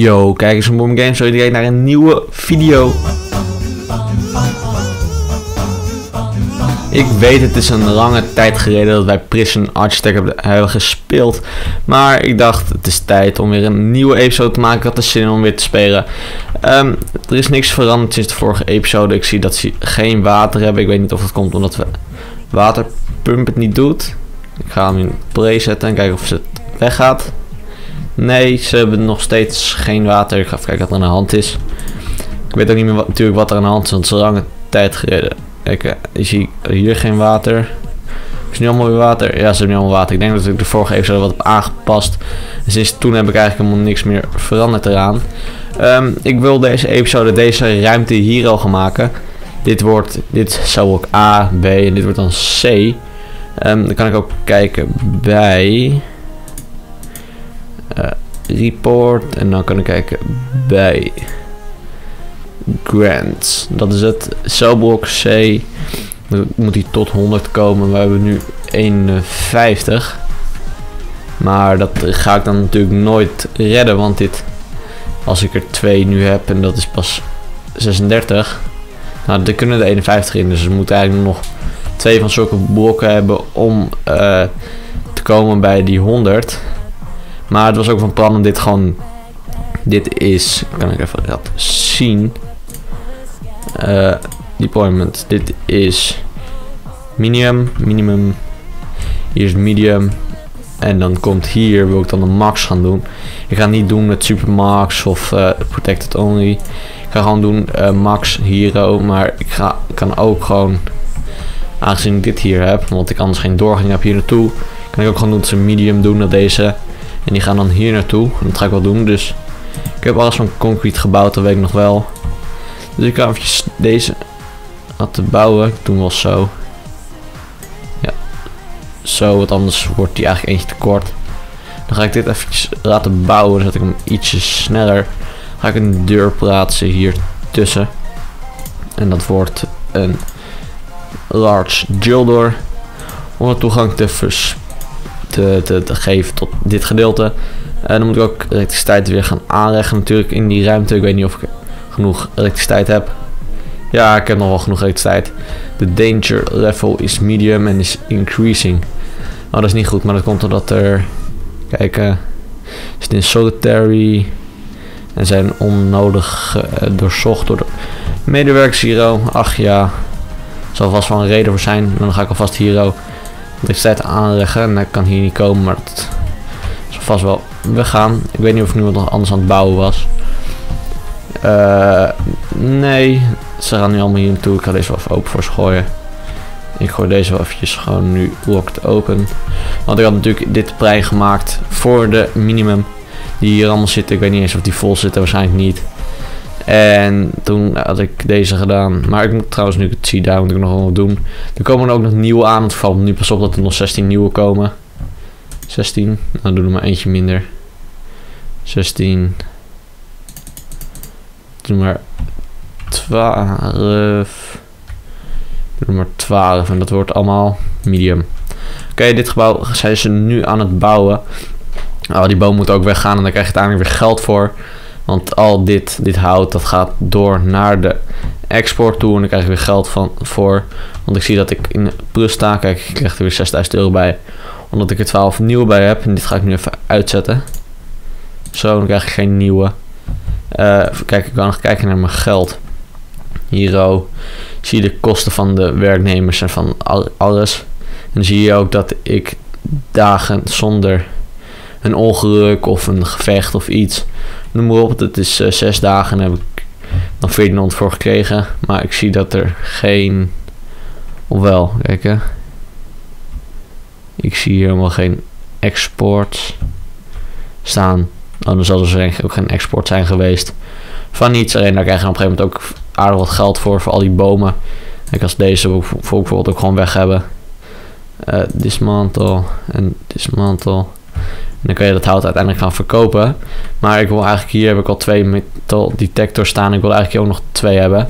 Yo, kijk eens, BornByGames, zo direct naar een nieuwe video. Ik weet, het is een lange tijd geleden dat wij Prison Architect hebben gespeeld. Maar ik dacht, het is tijd om weer een nieuwe episode te maken. Ik had de zin om weer te spelen. Er is niks veranderd sinds de vorige episode. Ik zie dat ze geen water hebben. Ik weet niet of dat komt omdat we waterpump het niet doet. Ik ga hem in play zetten en kijken of het weggaat. Nee, ze hebben nog steeds geen water. Ik ga even kijken wat er aan de hand is. Ik weet ook niet meer wat, natuurlijk wat er aan de hand is, want het is een lange tijd geleden. Kijk, je ziet hier geen water. Is nu allemaal weer water? Ja, ze hebben nu allemaal water. Ik denk dat ik de vorige episode wat heb aangepast. En sinds toen heb ik eigenlijk helemaal niks meer veranderd eraan. Ik wil deze episode, deze ruimte hier al gaan maken. Dit zou ook A, B en dit wordt dan C. Dan kan ik ook kijken bij report en dan kan ik kijken bij Grants. Dat is het. Celblok C. Dan moet hij tot 100 komen. We hebben nu 51. Maar dat ga ik dan natuurlijk nooit redden. Want dit, als ik er 2 nu heb en dat is pas 36. Nou, er kunnen er 51 in. Dus we moeten eigenlijk nog 2 van zulke blokken hebben om te komen bij die 100. Maar het was ook van plan om dit gewoon... Dit is... Kan ik even dat zien? Deployment. Dit is minimum. Hier is medium. En dan komt hier, wil ik dan de max gaan doen. Ik ga het niet doen met supermax of protected only. Ik ga gewoon doen max hero. Maar ik kan ook gewoon, aangezien ik dit hier heb, want ik anders geen doorgang heb hier naartoe, kan ik ook gewoon doen dat ze medium doen naar deze. En die gaan dan hier naartoe. En dat ga ik wel doen. Dus ik heb alles van concrete gebouwd, dat weet ik nog wel. Dus ik ga eventjes deze laten bouwen. Ik doe wel zo. Ja. Zo, want anders wordt die eigenlijk eentje te kort. Dan ga ik dit eventjes laten bouwen. Dan zet ik hem ietsje sneller. Dan ga ik een deur plaatsen hier tussen. En dat wordt een large jail door. Om de toegang te geven tot dit gedeelte. Dan moet ik ook elektriciteit weer gaan aanleggen natuurlijk in die ruimte. Ik weet niet of ik genoeg elektriciteit heb. Ja, ik heb nog wel genoeg elektriciteit. De danger level is medium en is increasing. Oh, dat is niet goed, maar dat komt omdat er... Kijk, zit in solitary. En zijn onnodig doorzocht door de medewerkers hero. Ach ja, er zal vast wel een reden voor zijn. En dan ga ik alvast hero elektriciteit aanleggen. En dat kan hier niet komen, maar dat zal vast wel weggaan. Ik weet niet of ik nu wat nog anders aan het bouwen was. Nee, ze gaan nu allemaal hier naartoe. Ik ga deze wel even open voor ze gooien. Ik gooi deze wel eventjes gewoon nu locked open. Want ik had natuurlijk dit prij gemaakt voor de minimum die hier allemaal zitten. Ik weet niet eens of die vol zitten, waarschijnlijk niet. En toen had ik deze gedaan. Maar ik moet trouwens, nu ik het zie, daar moet ik nog wel wat doen. Er komen er ook nog nieuwe aan. Het valt nu pas op dat er nog 16 nieuwe komen. 16. Nou, doe er maar eentje minder. 16. Doe maar 12. Doe maar 12. En dat wordt allemaal medium. Oké, dit gebouw zijn ze nu aan het bouwen. Oh, die boom moet ook weggaan. En dan krijg je uiteindelijk weer geld voor. Want al dit hout, dat gaat door naar de export toe. En dan krijg je weer geld voor. Want ik zie dat ik in plus sta. Kijk, ik krijg er weer 6000 euro bij. Omdat ik er 12 nieuwe bij heb. En dit ga ik nu even uitzetten. Zo, dan krijg ik geen nieuwe. Even kijken, ik kan nog kijken naar mijn geld. Hier ook zie je de kosten van de werknemers en van alles. En dan zie je ook dat ik dagen zonder een ongeluk of een gevecht of iets, noem maar op, dat is 6 dagen en daar heb ik dan 1400 voor gekregen. Maar ik zie dat er geen, ofwel, kijk hè. Ik zie hier helemaal geen export staan. Oh, dan zal er waarschijnlijk ook geen export zijn geweest van iets. Alleen daar krijg je op een gegeven moment ook aardig wat geld voor al die bomen. Kijk, als deze bijvoorbeeld ook gewoon weg hebben. Dismantle en dismantle. En dan kun je dat hout uiteindelijk gaan verkopen. Maar ik wil eigenlijk, hier heb ik al 2 metal detectors staan. Ik wil eigenlijk ook nog 2 hebben.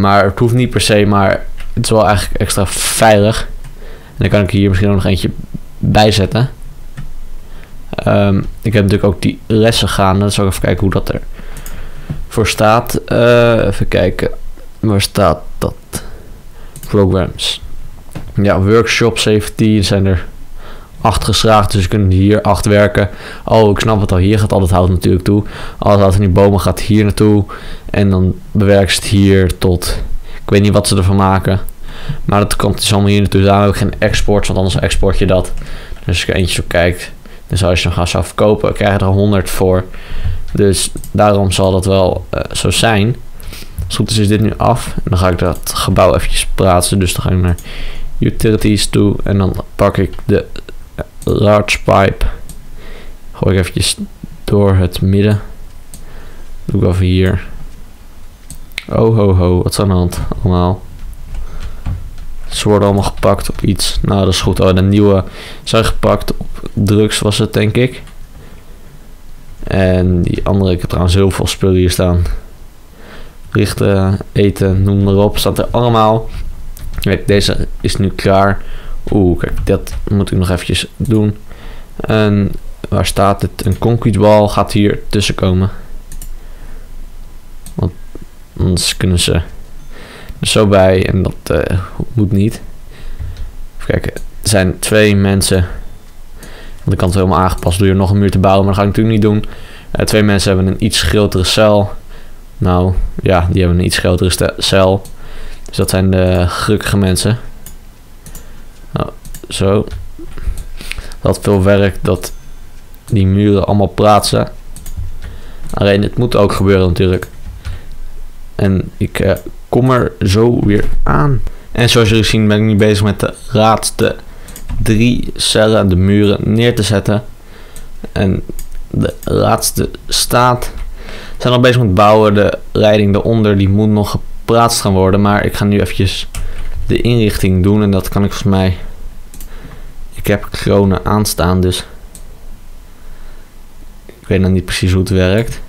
Maar het hoeft niet per se, maar het is wel eigenlijk extra veilig. En dan kan ik hier misschien ook nog eentje bij zetten. Ik heb natuurlijk ook die lessen gaan. Dan zal ik even kijken hoe dat er voor staat. Even kijken. Waar staat dat? Programs. Ja, workshop 17 zijn er 8 geslaagd. Dus je kunt hier 8 werken. Oh, ik snap het al. Hier gaat al het hout natuurlijk toe. Al het hout in die bomen gaat hier naartoe. En dan bewerkt het hier tot... Ik weet niet wat ze ervan maken. Maar dat komt dus allemaal hier naartoe. Daar heb ik geen export, want anders export je dat. Dus als je eentje zo kijkt. Dus als je hem gaat verkopen, krijg je er 100 voor. Dus daarom zal dat wel zo zijn. Als het goed is, is dit nu af. En dan ga ik dat gebouw eventjes plaatsen. Dus dan ga ik naar utilities toe. En dan pak ik de large pipe. Gooi ik eventjes door het midden. Doe ik even hier. Oh ho ho, wat is aan de hand allemaal? Ze worden allemaal gepakt op iets. Nou, dat is goed. Oh, de nieuwe zijn gepakt op drugs was het, denk ik. En die andere, ik heb trouwens heel veel spullen hier staan. Richten, eten, noem maar op. Staat er allemaal. Kijk, deze is nu klaar. Oeh, kijk, dat moet ik nog eventjes doen. En waar staat het? Een concretebal gaat hier tussen komen. Want anders kunnen ze... zo bij en dat moet niet. Even kijken, er zijn 2 mensen. Want ik kan het helemaal aangepast door hier nog een muur te bouwen, maar dat ga ik natuurlijk niet doen. 2 mensen hebben een iets grotere cel. Nou ja, die hebben een iets grotere cel. Dus dat zijn de gelukkige mensen. Nou, zo. Dat veel werk dat die muren allemaal plaatsen. Alleen het moet ook gebeuren natuurlijk. En ik kom er zo weer aan. En zoals jullie zien ben ik nu bezig met de laatste 3 cellen, de muren, neer te zetten. En de laatste staat. We zijn al bezig met bouwen. De leiding daaronder die moet nog geplaatst gaan worden. Maar ik ga nu eventjes de inrichting doen. En dat kan ik volgens mij... Ik heb kronen aanstaan, dus... Ik weet nog niet precies hoe het werkt.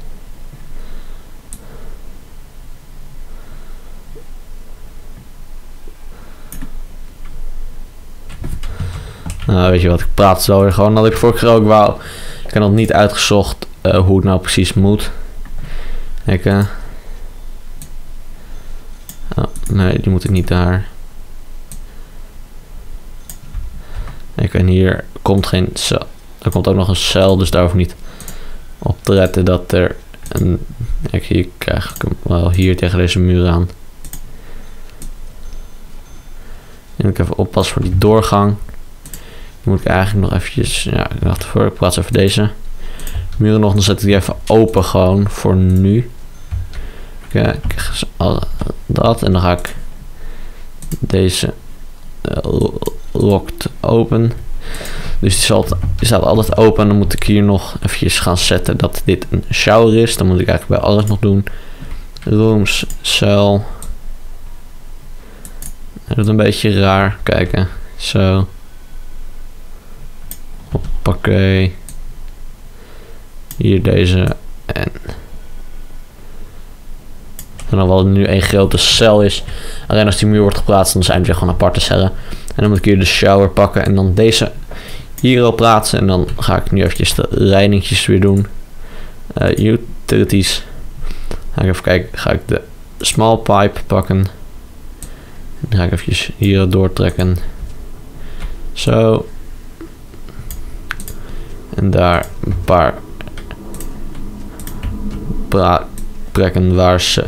Nou, weet je wat, ik praat zo weer gewoon dat ik vorige keer ook wou. Ik heb nog niet uitgezocht hoe het nou precies moet. Ik, oh, nee, die moet ik niet daar. Ik en hier komt geen cel. Er komt ook nog een cel, dus daar hoef ik niet op te letten dat er een... Kijk, hier krijg ik hem wel hier tegen deze muur aan. Nu moet ik even oppassen voor die doorgang. Moet ik eigenlijk nog eventjes, ja, ik dacht voor, ik plaats even deze muren nog, dan zet ik die even open gewoon voor nu. Kijk, dat en dan ga ik deze locked open. Dus die staat altijd open en dan moet ik hier nog eventjes gaan zetten dat dit een shower is. Dan moet ik eigenlijk bij alles nog doen. Rooms, cel. Dat is een beetje raar, kijken, zo. Oké, hier deze en dan wat nu een grote cel is. Alleen als die muur wordt geplaatst, dan zijn het weer gewoon aparte cellen. En dan moet ik hier de shower pakken en dan deze hier al plaatsen. En dan ga ik nu eventjes de leidingjes weer doen. Utilities. Ga ik even kijken, ga ik de small pipe pakken. Dan ga ik eventjes hier doortrekken. Zo. En daar een paar plekken waar ze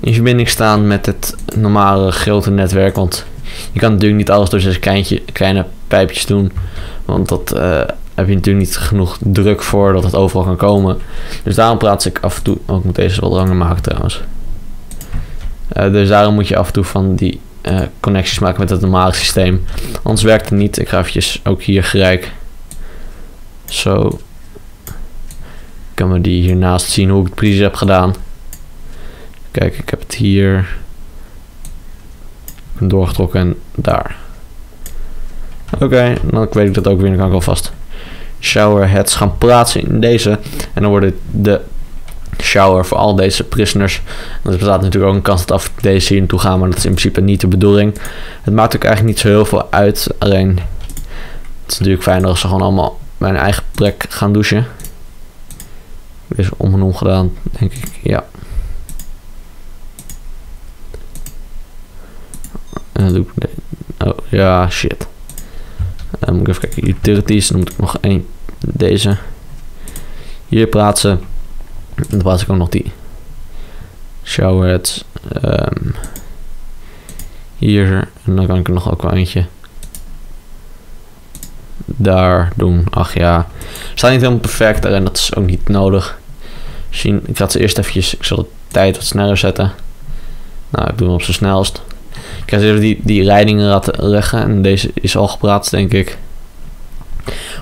in verbinding staan met het normale grote netwerk. Want je kan natuurlijk niet alles door deze kleine pijpjes doen. Want dat heb je natuurlijk niet genoeg druk voor dat het overal kan komen. Dus daarom praat ik af en toe... Oh, ik moet deze wat langer maken trouwens. Dus daarom moet je af en toe van die connecties maken met het normale systeem. Anders werkt het niet. Ik ga eventjes ook hier gelijk... Zo kan we die hiernaast zien hoe ik het precies heb gedaan. Kijk, ik heb het hier doorgetrokken en daar. Oké, dan weet ik dat ook weer. Dan kan ik alvast shower heads gaan plaatsen in deze. En dan wordt het de shower voor al deze prisoners. En er bestaat natuurlijk ook een kans dat af deze hier naartoe gaan, maar dat is in principe niet de bedoeling. Het maakt ook eigenlijk niet zo heel veel uit. Alleen het is natuurlijk fijner als ze gewoon allemaal mijn eigen plek gaan douchen. Dus om en om gedaan, denk ik. Ja. En dan doe ik... Oh, ja, shit. Dan moet ik even kijken. Utilities. Dan moet ik nog één. Deze. Hier plaatsen. En dan plaats ik ook nog die. Showerheads. Hier. En dan kan ik er nog ook wel eentje. Daar doen. Ach ja. Staat niet helemaal perfect. En dat is ook niet nodig. Misschien, ik had ze eerst eventjes. Ik zal de tijd wat sneller zetten. Nou, ik doe hem op zo snelst. Ik ga eens even die leidingen leggen. En deze is al gepraat, denk ik.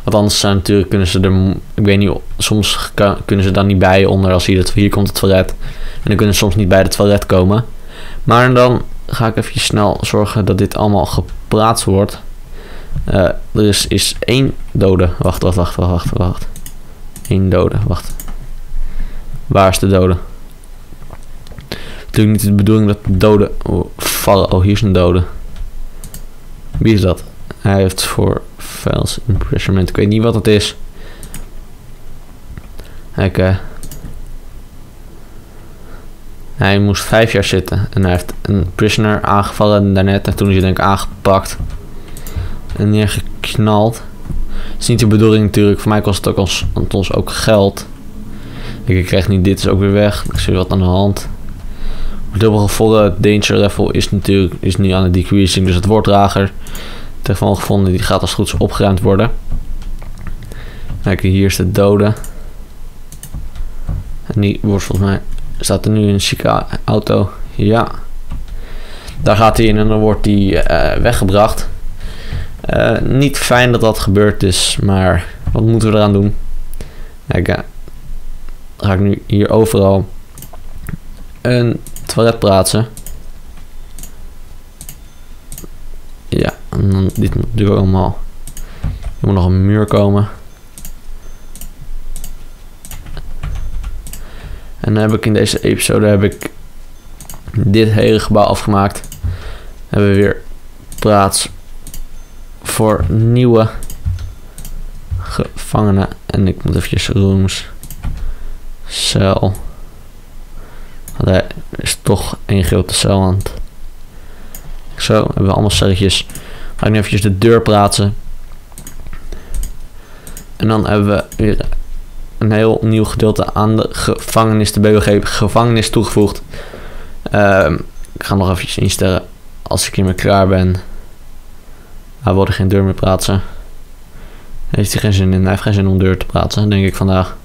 Want anders zijn natuurlijk kunnen ze er... Ik weet niet, soms kunnen ze dan niet bij onder. Als hier komt het toilet. En dan kunnen ze soms niet bij het toilet komen. Maar dan ga ik even snel zorgen dat dit allemaal geplaatst wordt. Er is één dode. Wacht. Eén dode, wacht. Waar is de dode? Natuurlijk niet de bedoeling dat doden vallen. Oh, hier is een dode. Wie is dat? Hij heeft voor files imprisonment. Ik weet niet wat het is. Oké. Hij moest 5 jaar zitten. En hij heeft een prisoner aangevallen daarnet. En toen is hij denk ik aangepakt. En neergeknald. Het is niet de bedoeling natuurlijk. Voor mij kost het ook ons ook geld. Ik krijg niet dit. Is ook weer weg. Er is weer wat aan de hand. Op dubbel gevolgen, het danger level is natuurlijk nu aan het decreasing. Dus het woorddrager ervan gevonden, die gaat als goed is opgeruimd worden. Kijk, hier is de dode. En die wordt volgens mij, staat er nu in een chique auto. Ja. Daar gaat hij in en dan wordt die weggebracht. Niet fijn dat dat gebeurd is, maar wat moeten we eraan doen? Kijk, ga ik nu hier overal een toilet plaatsen. Ja, en dan dit natuurlijk ook allemaal. Er moet nog een muur komen. En dan heb ik in deze episode dit hele gebouw afgemaakt. Dan hebben we weer plaats voor nieuwe gevangenen. En ik moet eventjes rooms, cel. Er is toch één grote cel aan het. Zo, hebben we allemaal celletjes. Ga ik nu eventjes de deur plaatsen. En dan hebben we weer een heel nieuw gedeelte aan de gevangenis, de BBG gevangenis toegevoegd. Ik ga nog eventjes instellen als ik hiermee klaar ben. Hij wilde geen deur meer plaatsen. Heeft hij geen zin in. Hij heeft geen zin om deur te plaatsen, denk ik vandaag.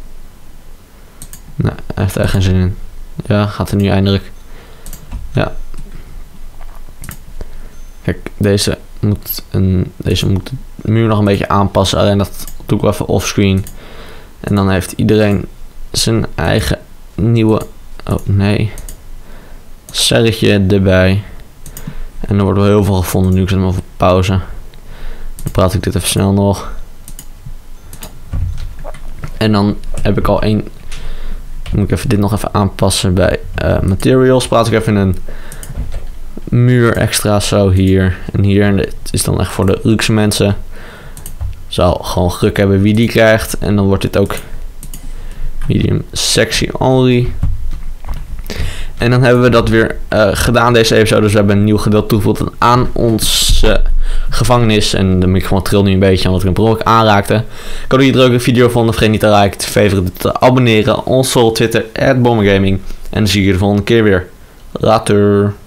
Nee, hij heeft er echt geen zin in. Ja, gaat er nu eindelijk. Ja. Kijk, deze moet de muur nog een beetje aanpassen. Alleen dat doe ik wel even offscreen. En dan heeft iedereen zijn eigen nieuwe... Oh, nee. Serretje erbij. En er wordt wel heel veel gevonden nu. Ik zet hem even op pauze. Dan praat ik dit even snel nog. En dan heb ik al één... Moet ik even dit nog even aanpassen bij materials. Plaats ik even een muur extra zo hier en hier. En dit is dan echt voor de luxe mensen. Zou gewoon geluk hebben wie die krijgt. En dan wordt dit ook medium sexy only. En dan hebben we dat weer gedaan deze episode. Dus we hebben een nieuw gedeelte toegevoegd aan onze gevangenis. En de microfoon trilt nu een beetje omdat ik een brok aanraakte. Ik hoop dat je het leuke video vond. Vergeet niet te liken, te favorieten, te abonneren. Ons op Twitter, @BornByGames. En dan zie ik je de volgende keer weer. Later.